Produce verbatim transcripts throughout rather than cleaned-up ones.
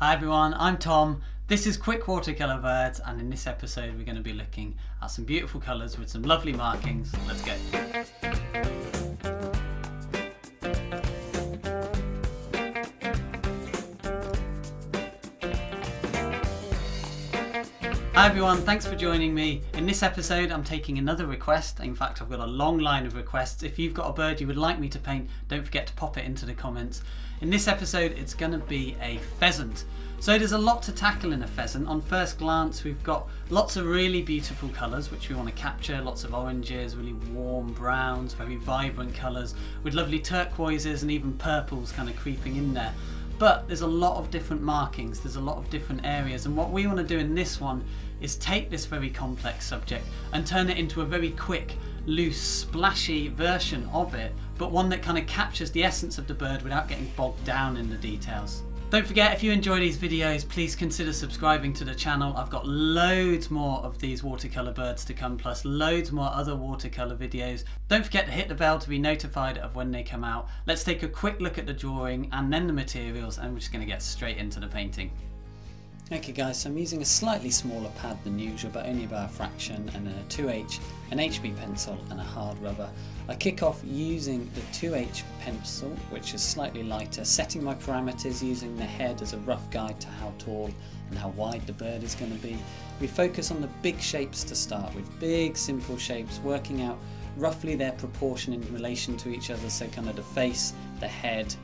Hi everyone, I'm Tom. This is Quick Watercolor Birds, and in this episode we're going to be looking at some beautiful colours with some lovely markings. Let's go. Hi everyone, thanks for joining me. In this episode I'm taking another request. In fact, I've got a long line of requests. If you've got a bird you would like me to paint, don't forget to pop it into the comments. In this episode, it's going to be a pheasant. So there's a lot to tackle in a pheasant. On first glance, we've got lots of really beautiful colours, which we want to capture. Lots of oranges, really warm browns, very vibrant colours, with lovely turquoises and even purples kind of creeping in there. But there's a lot of different markings, there's a lot of different areas, and what we want to do in this one is take this very complex subject and turn it into a very quick, loose, splashy version of it, but one that kind of captures the essence of the bird without getting bogged down in the details. Don't forget, if you enjoy these videos, please consider subscribing to the channel. I've got loads more of these watercolour birds to come, plus loads more other watercolour videos. Don't forget to hit the bell to be notified of when they come out. Let's take a quick look at the drawing and then the materials, and we're just going to get straight into the painting. Okay guys, so I'm using a slightly smaller pad than usual, but only by a fraction, and then a two H, an H B pencil and a hard rubber. I kick off using the two H pencil, which is slightly lighter, setting my parameters using the head as a rough guide to how tall and how wide the bird is going to be. We focus on the big shapes to start with, big simple shapes, working out roughly their proportion in relation to each other, so kind of the face, the head,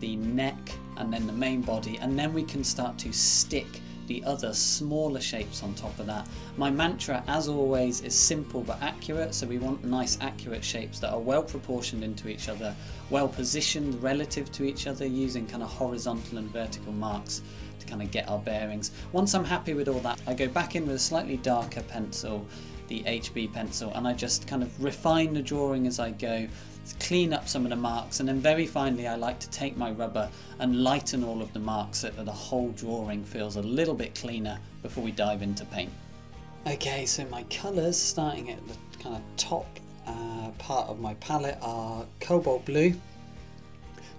the neck, and then the main body, and then we can start to stick the other smaller shapes on top of that. My mantra, as always, is simple but accurate, so we want nice accurate shapes that are well proportioned into each other, well positioned relative to each other, using kind of horizontal and vertical marks to kind of get our bearings. Once I'm happy with all that, I go back in with a slightly darker pencil, the H B pencil, and I just kind of refine the drawing as I go, clean up some of the marks, and then very finally I like to take my rubber and lighten all of the marks so that the whole drawing feels a little bit cleaner before we dive into paint. Okay, so my colours, starting at the kind of top uh, part of my palette, are Cobalt Blue,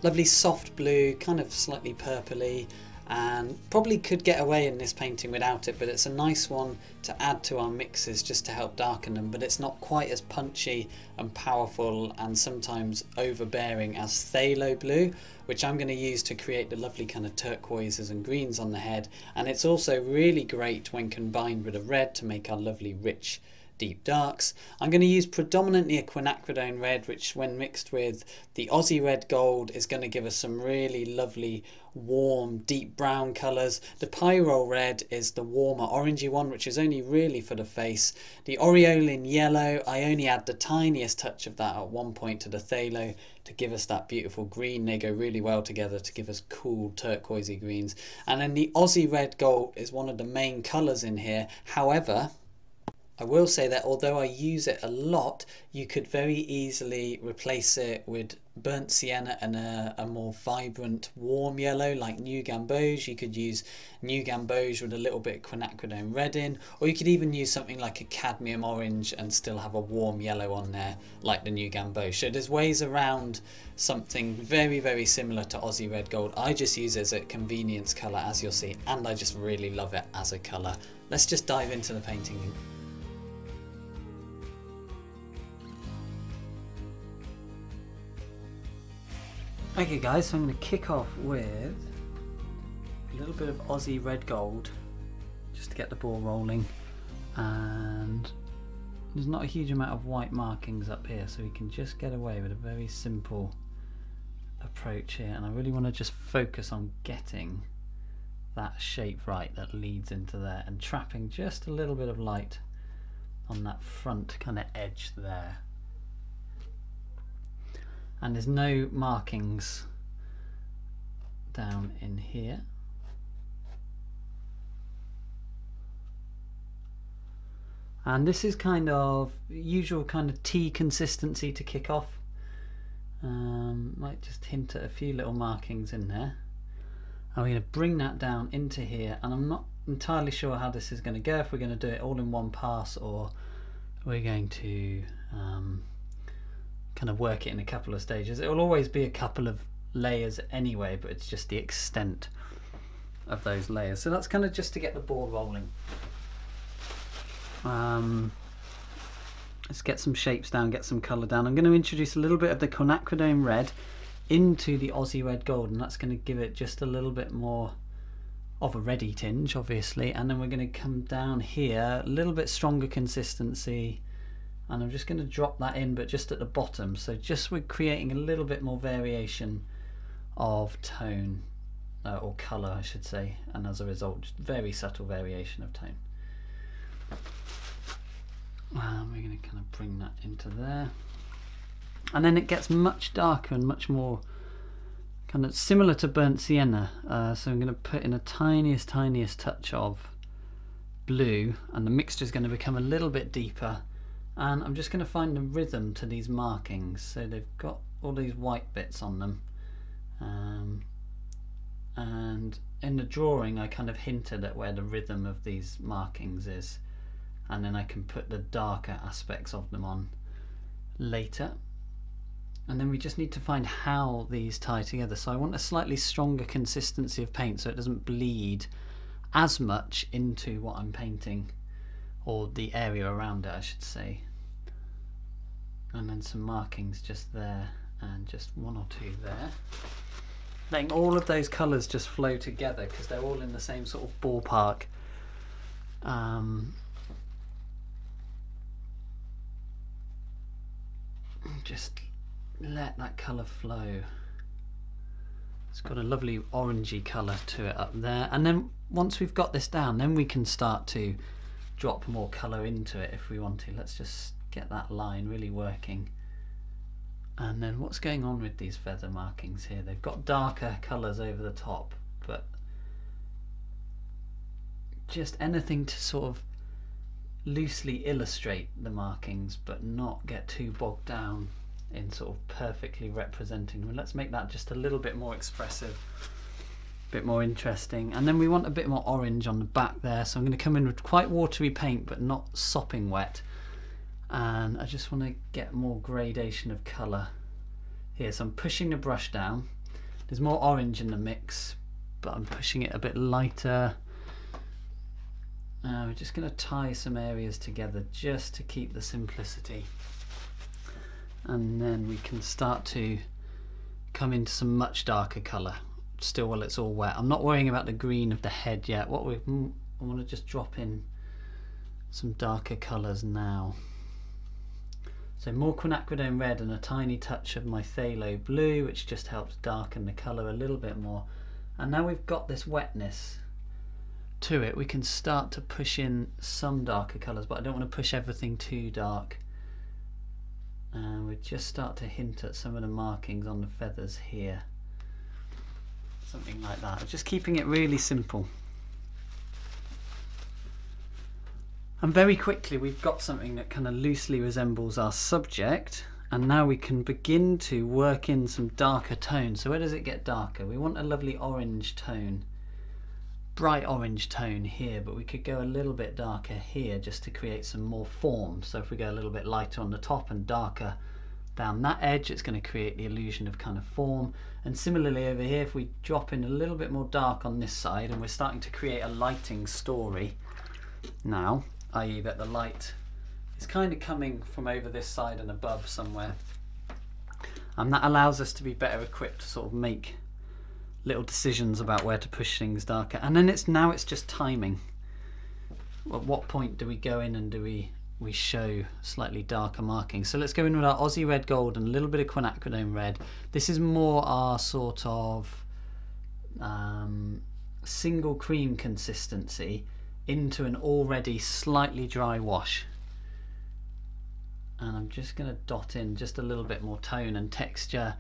lovely soft blue, kind of slightly purpley, and probably could get away in this painting without it, but it's a nice one to add to our mixes just to help darken them, but it's not quite as punchy and powerful and sometimes overbearing as Phthalo Blue, which I'm going to use to create the lovely kind of turquoises and greens on the head, and it's also really great when combined with a red to make our lovely rich deep darks. I'm going to use predominantly a quinacridone red, which when mixed with the Aussie Red Gold is going to give us some really lovely warm deep brown colours. The pyrrole red is the warmer orangey one, which is only really for the face. The aureolin yellow, I only add the tiniest touch of that at one point to the phthalo to give us that beautiful green. They go really well together to give us cool turquoisey greens. And then the Aussie Red Gold is one of the main colours in here. However, I will say that although I use it a lot, you could very easily replace it with Burnt Sienna and a, a more vibrant warm yellow like New Gamboge. You could use New Gamboge with a little bit of quinacridone red in, or you could even use something like a cadmium orange and still have a warm yellow on there like the New Gamboge. So there's ways around something very very similar to Aussie Red Gold. I just use it as a convenience colour, as you'll see, and I just really love it as a colour. Let's just dive into the painting. Okay guys, so I'm going to kick off with a little bit of Aussie Red Gold just to get the ball rolling, and there's not a huge amount of white markings up here, so we can just get away with a very simple approach here, and I really want to just focus on getting that shape right that leads into there and trapping just a little bit of light on that front kind of edge there. And there's no markings down in here. And this is kind of usual kind of tea consistency to kick off. Um, might just hint at a few little markings in there. I'm going to bring that down into here, and I'm not entirely sure how this is going to go, if we're going to do it all in one pass or we're going to um, kind of work it in a couple of stages. It will always be a couple of layers anyway, but it's just the extent of those layers. So that's kind of just to get the ball rolling. Um, let's get some shapes down, get some colour down. I'm going to introduce a little bit of the quinacridone red into the Aussie Red Gold, and that's going to give it just a little bit more of a reddy tinge, obviously. And then we're going to come down here, a little bit stronger consistency, and I'm just going to drop that in, but just at the bottom. So just we're creating a little bit more variation of tone, uh, or colour I should say, and as a result, just very subtle variation of tone. And we're going to kind of bring that into there. And then it gets much darker and much more kind of similar to Burnt Sienna. Uh, so I'm going to put in a tiniest, tiniest touch of blue, and the mixture is going to become a little bit deeper. And I'm just going to find a rhythm to these markings. So they've got all these white bits on them. Um, and in the drawing, I kind of hinted at where the rhythm of these markings is. And then I can put the darker aspects of them on later. And then we just need to find how these tie together. So I want a slightly stronger consistency of paint so it doesn't bleed as much into what I'm painting, or the area around it I should say. And then some markings just there and just one or two there. Letting all of those colours just flow together because they're all in the same sort of ballpark. Um, just let that colour flow. It's got a lovely orangey colour to it up there, and then once we've got this down, then we can start to drop more colour into it if we want to. Let's just get that line really working. And then what's going on with these feather markings here? They've got darker colours over the top, but just anything to sort of loosely illustrate the markings but not get too bogged down in sort of perfectly representing them. Let's make that just a little bit more expressive, a bit more interesting. And then we want a bit more orange on the back there, so I'm going to come in with quite watery paint but not sopping wet, and I just want to get more gradation of colour here. So I'm pushing the brush down, there's more orange in the mix but I'm pushing it a bit lighter. Now we're just going to tie some areas together just to keep the simplicity, and then we can start to come into some much darker colour still while it's all wet. I'm not worrying about the green of the head yet. What we I want to just drop in some darker colours now. So more quinacridone red and a tiny touch of my phthalo blue, which just helps darken the colour a little bit more. And now we've got this wetness to it, we can start to push in some darker colours, but I don't want to push everything too dark. And we just start to hint at some of the markings on the feathers here, something like that, just keeping it really simple. And very quickly we've got something that kind of loosely resembles our subject, and now we can begin to work in some darker tones. So where does it get darker? We want a lovely orange tone, bright orange tone here, but we could go a little bit darker here just to create some more form. So if we go a little bit lighter on the top and darker down that edge, it's going to create the illusion of kind of form. And similarly over here, if we drop in a little bit more dark on this side, and we're starting to create a lighting story now, that is that the light is kind of coming from over this side and above somewhere, and that allows us to be better equipped to sort of make little decisions about where to push things darker. And then it's now it's just timing. At what point do we go in and do we we show slightly darker markings? So let's go in with our Aussie Red Gold and a little bit of quinacridone red. This is more our sort of um, single cream consistency into an already slightly dry wash. And I'm just going to dot in just a little bit more tone and texture.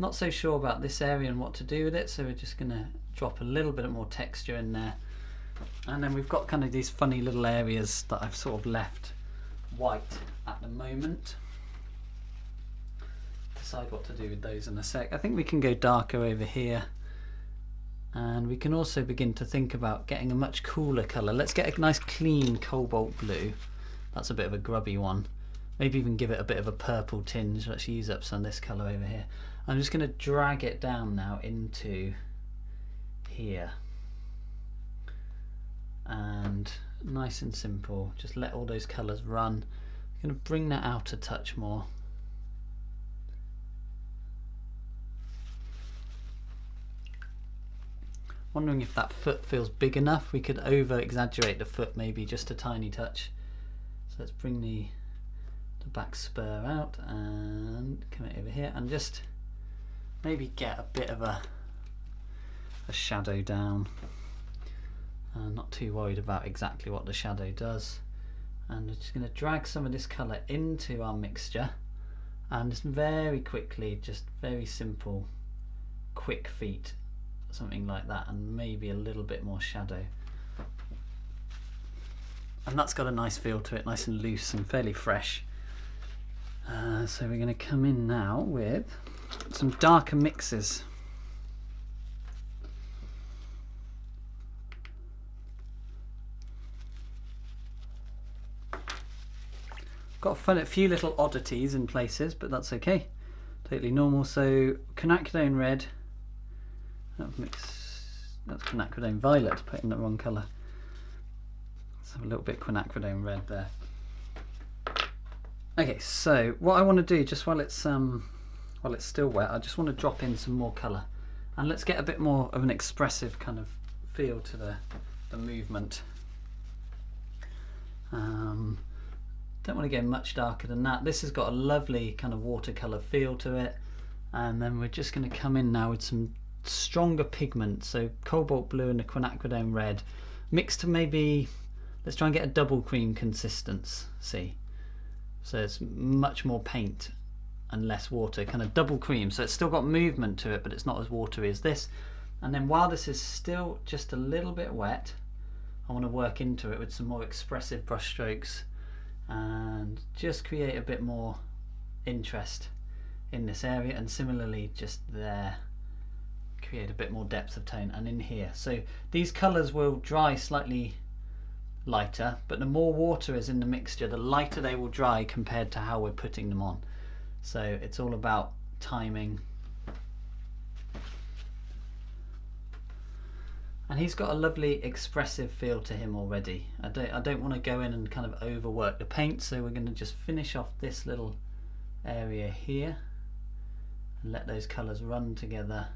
Not so sure about this area and what to do with it, so we're just going to drop a little bit more texture in there. And then we've got kind of these funny little areas that I've sort of left white at the moment. Decide what to do with those in a sec. I think we can go darker over here, and we can also begin to think about getting a much cooler colour. Let's get a nice clean cobalt blue. That's a bit of a grubby one. Maybe even give it a bit of a purple tinge. Let's use up some of this colour over here. I'm just going to drag it down now into here. nice and simple. Just let all those colours run. I'm going to bring that out a touch more. Wondering if that foot feels big enough. We could over exaggerate the foot maybe just a tiny touch. So let's bring the, the back spur out and come over here and just maybe get a bit of a, a shadow down. I'm not too worried about exactly what the shadow does. And I'm just going to drag some of this colour into our mixture and just very quickly, just very simple, quick feet, something like that, and maybe a little bit more shadow. And that's got a nice feel to it, nice and loose and fairly fresh. Uh, so we're going to come in now with some darker mixes. Got a few little oddities in places, but that's okay, totally normal. So quinacridone red, that mix, that's quinacridone violet, put in the wrong colour. Let's have a little bit of quinacridone red there. Okay, so what I want to do, just while it's um while it's still wet, I just want to drop in some more colour, and let's get a bit more of an expressive kind of feel to the, the movement. Um, Don't want to go much darker than that. This has got a lovely kind of watercolor feel to it, and then we're just going to come in now with some stronger pigment. So cobalt blue and the quinacridone red mixed to maybe, let's try and get a double cream consistency. So it's much more paint and less water, kind of double cream. So it's still got movement to it, but it's not as watery as this. And then while this is still just a little bit wet, I want to work into it with some more expressive brush strokes and just create a bit more interest in this area, and similarly just there, create a bit more depth of tone, and in here. So these colours will dry slightly lighter, but the more water is in the mixture, the lighter they will dry compared to how we're putting them on. So it's all about timing. And he's got a lovely expressive feel to him already. I don't, I don't want to go in and kind of overwork the paint, so we're going to just finish off this little area here and let those colours run together.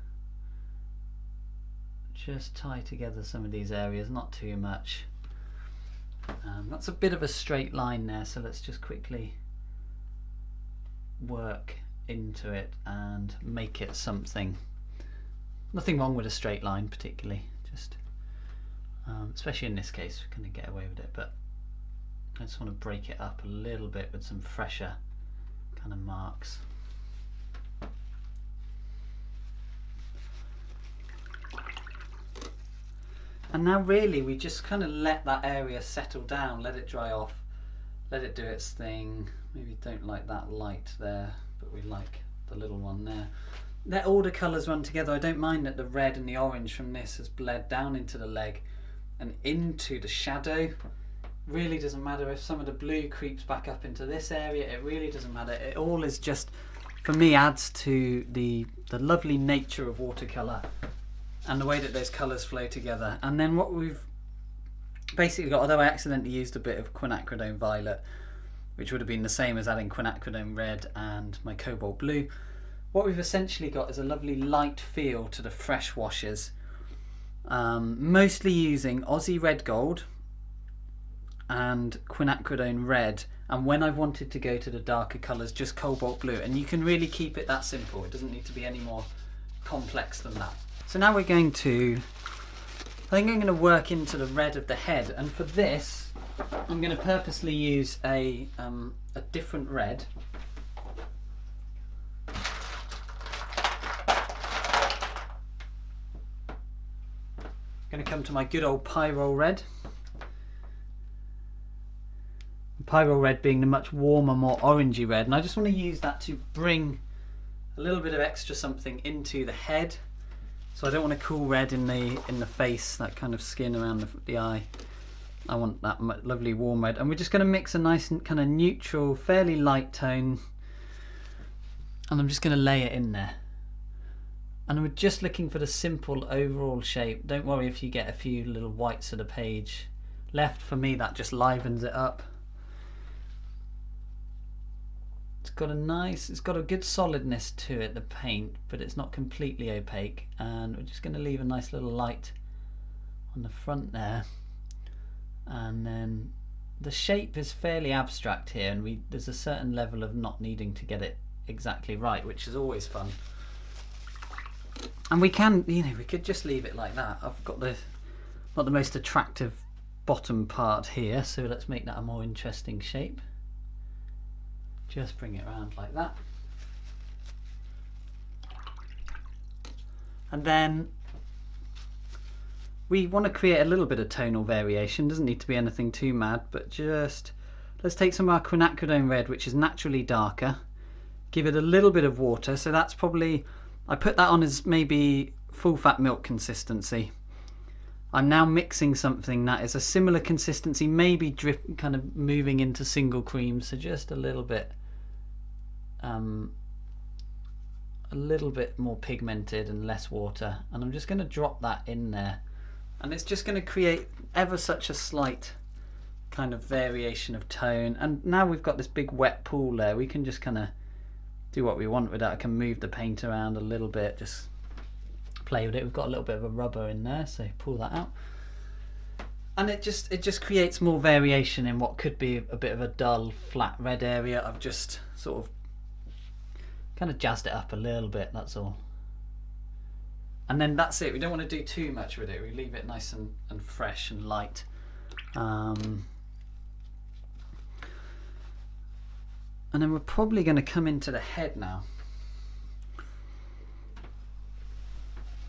Just tie together some of these areas, not too much. Um, that's a bit of a straight line there, so let's just quickly work into it and make it something. Nothing wrong with a straight line particularly. Just, um, especially in this case, we're going to get away with it, but I just want to break it up a little bit with some fresher kind of marks. And now really we just kind of let that area settle down, let it dry off, let it do its thing. Maybe don't like that light there, but we like the little one there. Let all the colours run together. I don't mind that the red and the orange from this has bled down into the leg and into the shadow. Really doesn't matter if some of the blue creeps back up into this area. It really doesn't matter. It all is just, for me, adds to the, the lovely nature of watercolour and the way that those colours flow together. And then what we've basically got, although I accidentally used a bit of quinacridone violet, which would have been the same as adding quinacridone red and my cobalt blue, what we've essentially got is a lovely light feel to the fresh washes, um, mostly using Aussie Red Gold and quinacridone red, and when I've wanted to go to the darker colours, just cobalt blue, and you can really keep it that simple. It doesn't need to be any more complex than that. So now we're going to, I think I'm going to work into the red of the head, and for this I'm going to purposely use a, um, a different red. Going to come to my good old pyrrole red. Pyrrole red being the much warmer, more orangey red, and I just want to use that to bring a little bit of extra something into the head. So I don't want a cool red in the in the face, that kind of skin around the, the eye. I want that lovely warm red, and we're just going to mix a nice kind of neutral, fairly light tone, and I'm just going to lay it in there. And we're just looking for the simple overall shape. Don't worry if you get a few little whites of the page, left. For me, that just livens it up. It's got a nice, it's got a good solidness to it, the paint, but it's not completely opaque. And we're just going to leave a nice little light on the front there. And then the shape is fairly abstract here, and we there's a certain level of not needing to get it exactly right, which is always fun. And we can, you know, we could just leave it like that. I've got the not the most attractive bottom part here, so let's make that a more interesting shape. Just bring it around like that. And then we want to create a little bit of tonal variation. Doesn't need to be anything too mad, but just let's take some of our quinacridone red, which is naturally darker, give it a little bit of water. So that's probably, I put that on as maybe full fat milk consistency. I'm now mixing something that is a similar consistency, maybe drip, kind of moving into single cream. So just a little bit, um, a little bit more pigmented and less water. And I'm just going to drop that in there. And it's just going to create ever such a slight kind of variation of tone. And now we've got this big wet pool there. We can just kind of do what we want with that. I can move the paint around a little bit, just play with it. We've got a little bit of a rubber in there, so pull that out. And it just it just creates more variation in what could be a bit of a dull, flat red area. I've just sort of kind of jazzed it up a little bit, that's all. And then that's it. We don't want to do too much with it. We leave it nice and, and fresh and light. Um, and then we're probably going to come into the head now.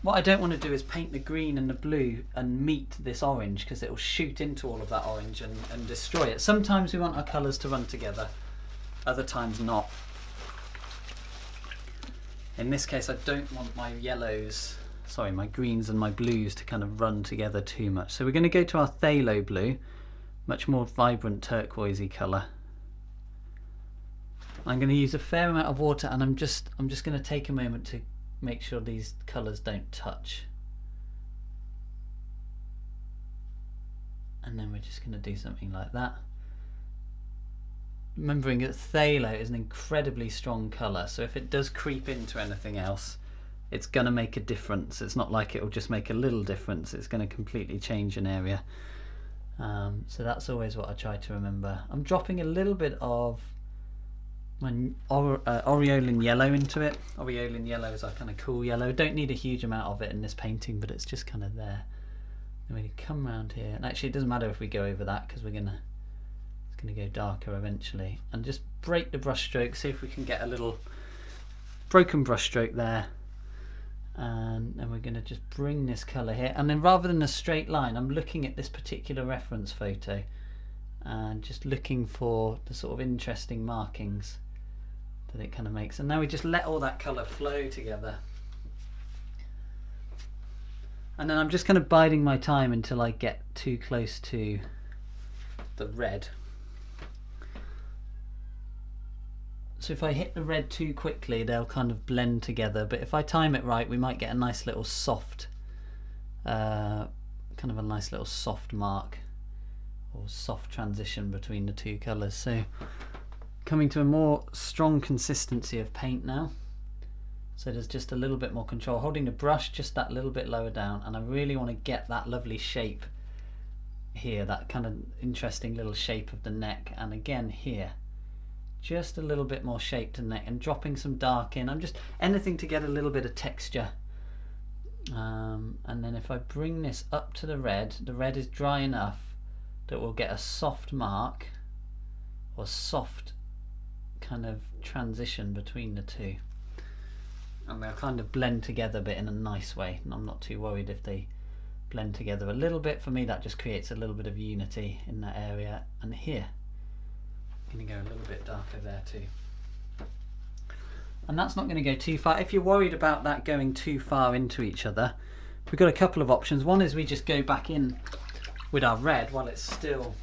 What I don't want to do is paint the green and the blue and meet this orange, because it will shoot into all of that orange and, and destroy it. Sometimes we want our colours to run together, other times not. In this case, I don't want my yellows, sorry, my greens and my blues to kind of run together too much. So we're going to go to our phthalo blue, much more vibrant turquoisey colour. I'm going to use a fair amount of water, and I'm just I'm just going to take a moment to make sure these colours don't touch. And then we're just going to do something like that. Remembering that phthalo is an incredibly strong colour, so if it does creep into anything else, it's going to make a difference. It's not like it will just make a little difference, it's going to completely change an area. Um, so that's always what I try to remember. I'm dropping a little bit of my aure uh, aureolin yellow into it. Aureolin yellow is our kind of cool yellow. Don't need a huge amount of it in this painting, but it's just kind of there. And we come around here, and actually it doesn't matter if we go over that, because we're going to going to go darker eventually. And just break the brush stroke, see if we can get a little broken brush stroke there. And then we're going to just bring this colour here, and then rather than a straight line, I'm looking at this particular reference photo and just looking for the sort of interesting markings that it kind of makes. And now we just let all that colour flow together, and then I'm just kind of biding my time until I get too close to the red. So if I hit the red too quickly, they'll kind of blend together, but if I time it right, we might get a nice little soft uh, kind of a nice little soft mark or soft transition between the two colours. So coming to a more strong consistency of paint now, so there's just a little bit more control, holding the brush just that little bit lower down. And I really want to get that lovely shape here, that kind of interesting little shape of the neck, and again here just a little bit more shape to neck, and dropping some dark in. I'm just anything to get a little bit of texture. Um, and then if I bring this up to the red, the red is dry enough that we'll get a soft mark or soft kind of transition between the two, and they'll kind of blend together but in a nice way. And I'm not too worried if they blend together a little bit. For me, that just creates a little bit of unity in that area. And here going to go a little bit darker there too, and that's not going to go too far. If you're worried about that going too far into each other, we've got a couple of options. One is we just go back in with our red while it's still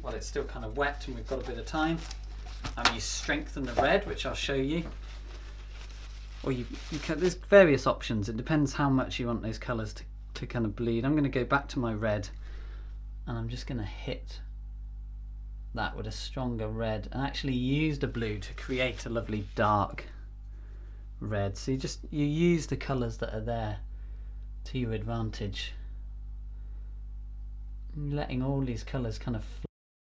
while it's still kind of wet and we've got a bit of time, and you strengthen the red, which I'll show you. Or you, you can, there's various options. It depends how much you want those colours to, to kind of bleed. I'm going to go back to my red and I'm just going to hit that with a stronger red, and actually use the blue to create a lovely dark red. So you just you use the colours that are there to your advantage, and letting all these colours kind of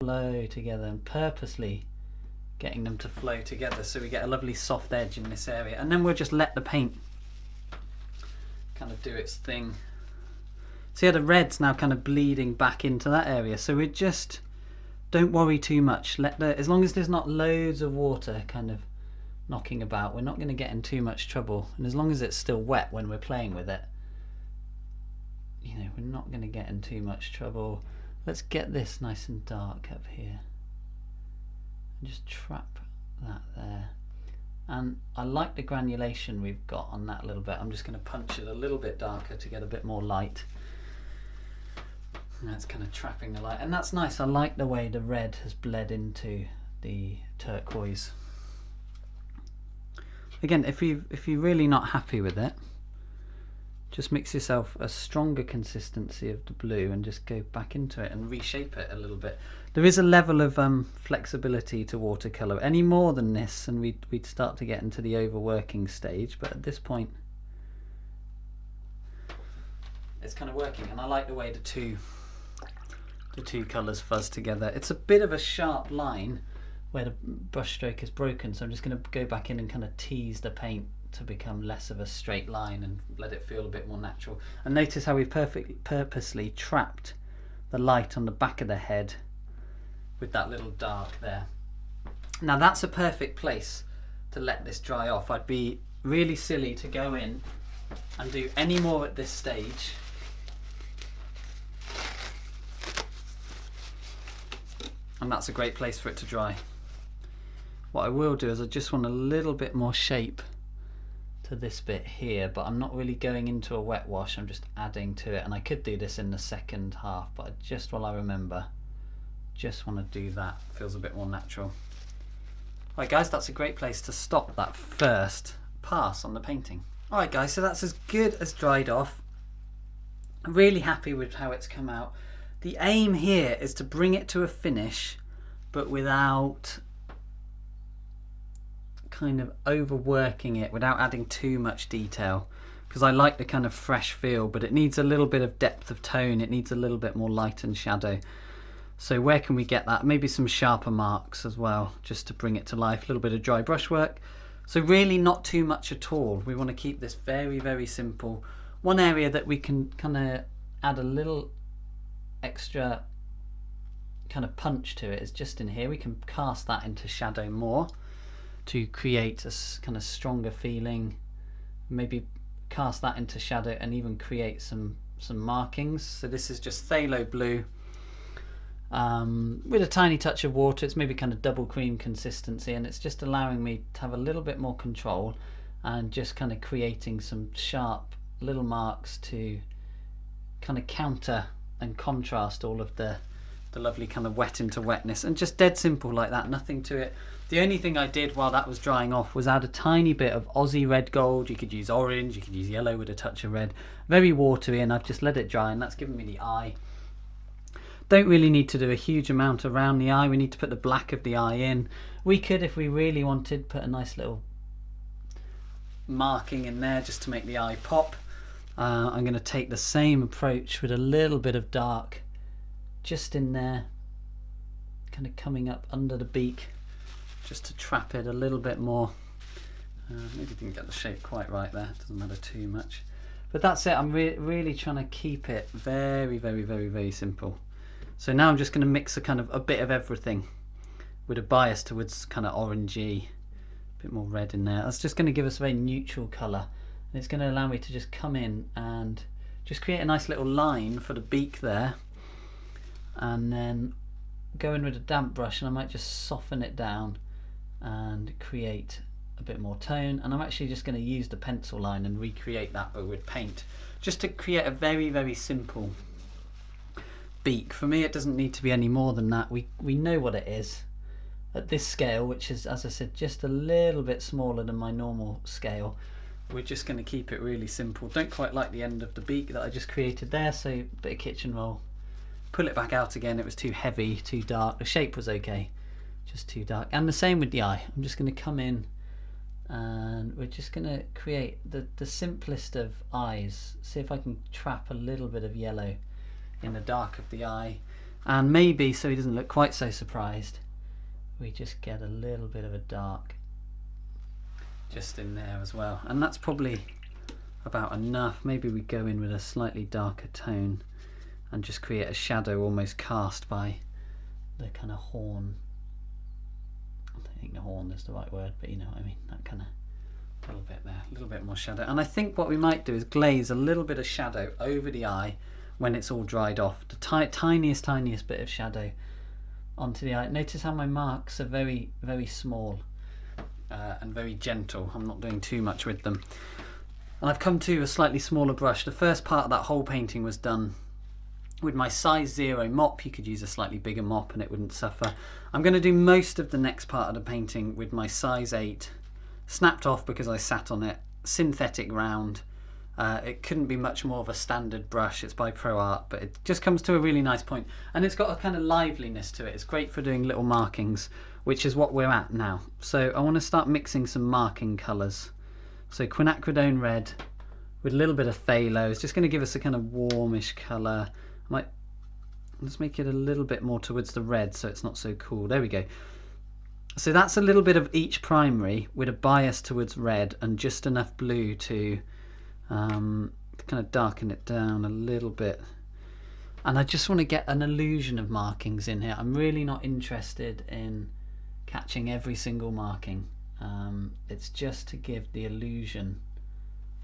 flow together, and purposely getting them to flow together so we get a lovely soft edge in this area. And then we'll just let the paint kind of do its thing. See how the red's now kind of bleeding back into that area, so we just don't worry too much. Let the, as long as there's not loads of water kind of knocking about, we're not going to get in too much trouble, and as long as it's still wet when we're playing with it, you know, we're not going to get in too much trouble. Let's get this nice and dark up here and just trap that there. And I like the granulation we've got on that a little bit. I'm just going to punch it a little bit darker to get a bit more light. And that's kind of trapping the light. And that's nice. I like the way the red has bled into the turquoise. Again, if you if you're really not happy with it, just mix yourself a stronger consistency of the blue and just go back into it and reshape it a little bit. There is a level of um, flexibility to watercolour. Any more than this and we'd, we'd start to get into the overworking stage, but at this point it's kind of working, and I like the way the two, the two colours fuzz together. It's a bit of a sharp line where the brushstroke is broken, so I'm just going to go back in and kind of tease the paint to become less of a straight line and let it feel a bit more natural. And notice how we've perfectly purposely trapped the light on the back of the head with that little dark there. Now that's a perfect place to let this dry off. I'd be really silly to go in and do any more at this stage. And that's a great place for it to dry. What I will do is I just want a little bit more shape to this bit here, but I'm not really going into a wet wash, I'm just adding to it. And I could do this in the second half, but just while I remember, just want to do that. Feels a bit more natural. Alright guys, that's a great place to stop that first pass on the painting. Alright guys, so that's as good as dried off. I'm really happy with how it's come out. The aim here is to bring it to a finish, but without kind of overworking it, without adding too much detail, because I like the kind of fresh feel, but it needs a little bit of depth of tone, it needs a little bit more light and shadow. So where can we get that? Maybe some sharper marks as well, just to bring it to life, a little bit of dry brushwork. So really not too much at all. We want to keep this very, very simple. One area that we can kind of add a little extra kind of punch to it is just in here. We can cast that into shadow more to create a kind of stronger feeling, maybe cast that into shadow and even create some some markings. So this is just phthalo blue um, with a tiny touch of water. It's maybe kind of double cream consistency, and it's just allowing me to have a little bit more control and just kind of creating some sharp little marks to kind of counter and contrast all of the the lovely kind of wet into wetness. And just dead simple like that, nothing to it. The only thing I did while that was drying off was add a tiny bit of Aussie Red Gold. You could use orange, you could use yellow with a touch of red. Very watery, and I've just let it dry, and that's given me the eye. Don't really need to do a huge amount around the eye. We need to put the black of the eye in. We could, if we really wanted, put a nice little marking in there just to make the eye pop. Uh, I'm going to take the same approach with a little bit of dark just in there, kind of coming up under the beak, just to trap it a little bit more. Uh, maybe didn't get the shape quite right there, doesn't matter too much. But that's it, I'm re really trying to keep it very, very, very, very simple. So now I'm just gonna mix a kind of a bit of everything with a bias towards kind of orangey, a bit more red in there. That's just gonna give us a very neutral color. And it's gonna allow me to just come in and just create a nice little line for the beak there, and then go in with a damp brush, and I might just soften it down and create a bit more tone. And I'm actually just going to use the pencil line and recreate that, but with paint, just to create a very, very simple beak. For me, it doesn't need to be any more than that. We, we know what it is at this scale, which is, as I said, just a little bit smaller than my normal scale. We're just going to keep it really simple. Don't quite like the end of the beak that I just created there, so a bit of kitchen roll pull it back out again. It was too heavy, too dark. The shape was okay, just too dark. And the same with the eye. I'm just going to come in and we're just going to create the, the simplest of eyes. See if I can trap a little bit of yellow in the dark of the eye. And maybe, so he doesn't look quite so surprised, we just get a little bit of a dark just in there as well. And that's probably about enough. Maybe we go in with a slightly darker tone and just create a shadow almost cast by the kind of horn. I don't think the horn is the right word, but you know what I mean, that kind of little bit there, a little bit more shadow. And I think what we might do is glaze a little bit of shadow over the eye when it's all dried off, the ti tiniest tiniest bit of shadow onto the eye. Notice how my marks are very very small uh, and very gentle. I'm not doing too much with them. And I've come to a slightly smaller brush. The first part of that whole painting was done with my size zero mop. You could use a slightly bigger mop and it wouldn't suffer. I'm going to do most of the next part of the painting with my size eight, snapped off because I sat on it, synthetic round. Uh, it couldn't be much more of a standard brush. It's by ProArt, but it just comes to a really nice point. And it's got a kind of liveliness to it. It's great for doing little markings, which is what we're at now. So I want to start mixing some marking colours. So quinacridone red with a little bit of phthalo is just going to give us a kind of warmish colour. I might let's make it a little bit more towards the red so it's not so cool. There we go. So that's a little bit of each primary with a bias towards red and just enough blue to um, kind of darken it down a little bit. And I just want to get an illusion of markings in here. I'm really not interested in catching every single marking. Um, it's just to give the illusion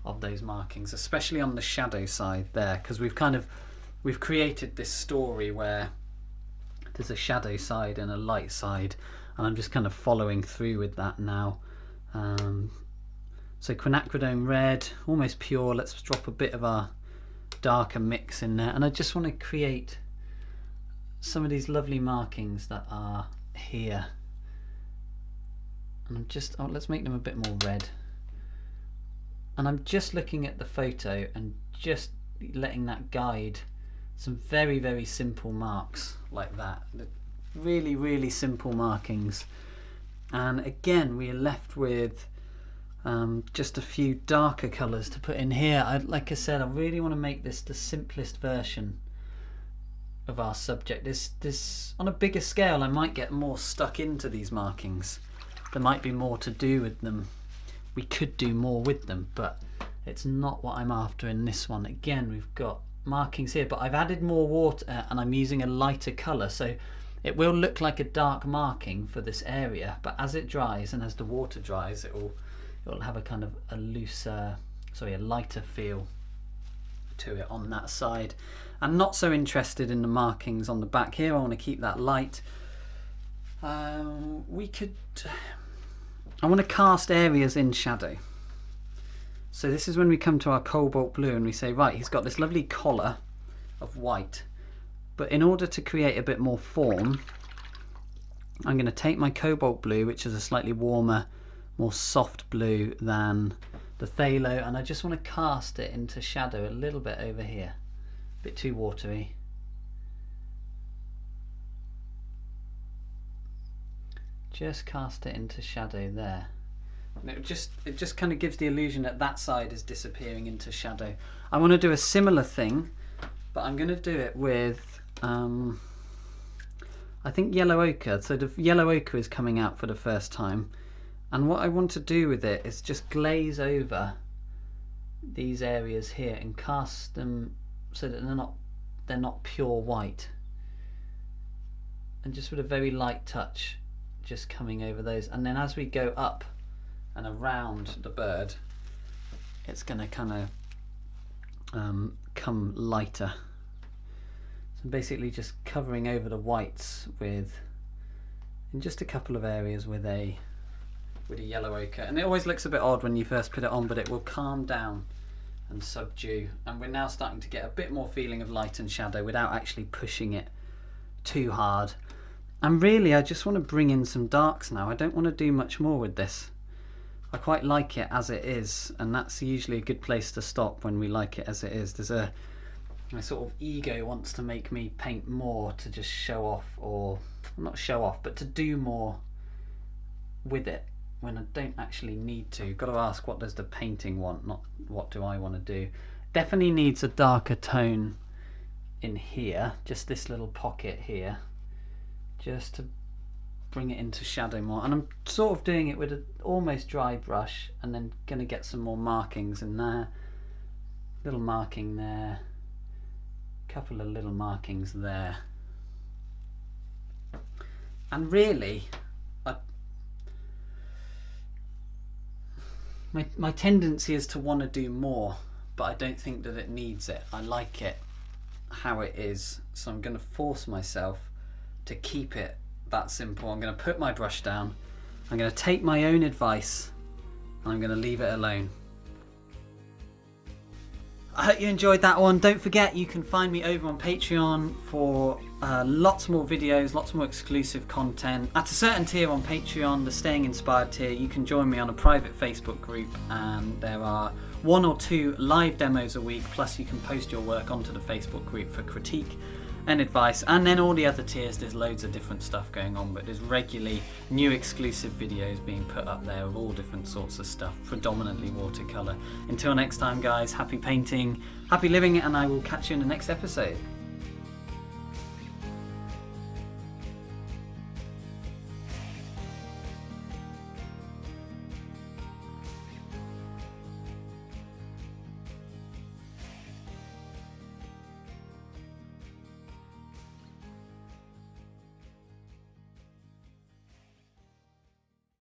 of those markings, especially on the shadow side there, because we've kind of we've created this story where there's a shadow side and a light side, and I'm just kind of following through with that now. Um, so quinacridone red, almost pure. Let's drop a bit of our darker mix in there, and I just want to create some of these lovely markings that are here. And I'm just, oh, let's make them a bit more red. And I'm just looking at the photo and just letting that guide some very, very simple marks like that. Really, really simple markings. And again, we are left with um, just a few darker colours to put in here. I, like I said, I really want to make this the simplest version of our subject. This, this, on a bigger scale, I might get more stuck into these markings. There might be more to do with them. We could do more with them, but it's not what I'm after in this one. Again, we've got markings here, but I've added more water and I'm using a lighter colour, so it will look like a dark marking for this area, but as it dries and as the water dries, it will it'll have a kind of a looser, sorry, a lighter feel to it on that side. I'm not so interested in the markings on the back here. I want to keep that light. Um, we could... I want to cast areas in shadow. So this is when we come to our cobalt blue and we say, right, he's got this lovely collar of white, but in order to create a bit more form, I'm going to take my cobalt blue, which is a slightly warmer, more soft blue than the phthalo, and I just want to cast it into shadow a little bit over here, a bit too watery. Just cast it into shadow there. And it just it just kind of gives the illusion that that side is disappearing into shadow. I want to do a similar thing, but I'm going to do it with um, I think yellow ochre. So the yellow ochre is coming out for the first time, and what I want to do with it is just glaze over these areas here and cast them so that they're not they're not pure white, and just with a very light touch just coming over those. And then as we go up and around the bird, it's going to kind of um, come lighter. So basically just covering over the whites with, in just a couple of areas, with a with a yellow ochre. And it always looks a bit odd when you first put it on, but it will calm down and subdue, and we're now starting to get a bit more feeling of light and shadow without actually pushing it too hard. And really, I just want to bring in some darks now. I don't want to do much more with this. I quite like it as it is, and that's usually a good place to stop when we like it as it is. There's a my sort of ego wants to make me paint more to just show off, or not show off, but to do more with it when I don't actually need to. I've got to ask, what does the painting want, not what do I want to do. Definitely needs a darker tone in here, just this little pocket here, just to bring it into shadow more. And I'm sort of doing it with an almost dry brush, and then gonna get some more markings in there. Little marking there, couple of little markings there. And really, I, my, my tendency is to want to do more, but I don't think that it needs it. I like it how it is, so I'm going to force myself to keep it that simple. I'm going to put my brush down, I'm going to take my own advice, and I'm going to leave it alone. I hope you enjoyed that one. Don't forget, you can find me over on Patreon for uh, lots more videos, lots more exclusive content. At a certain tier on Patreon, the Staying Inspired tier, you can join me on a private Facebook group, and there are one or two live demos a week, plus you can post your work onto the Facebook group for critique and advice. And then all the other tiers, there's loads of different stuff going on, but there's regularly new exclusive videos being put up there of all different sorts of stuff, predominantly watercolour. Until next time guys, happy painting, happy living, and I will catch you in the next episode.